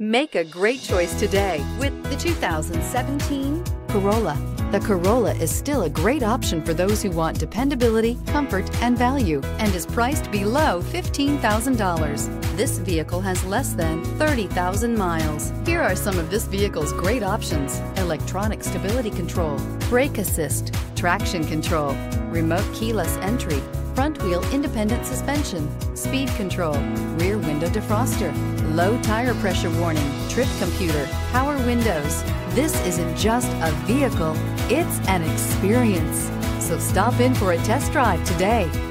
Make a great choice today with the 2017 Corolla. The Corolla is still a great option for those who want dependability, comfort, and value, and is priced below $15,000. This vehicle has less than 30,000 miles. Here are some of this vehicle's great options: electronic stability control, brake assist, traction control, remote keyless entry, front wheel independent suspension, speed control, rear window defroster, low tire pressure warning, trip computer, power windows. This isn't just a vehicle, it's an experience. So stop in for a test drive today.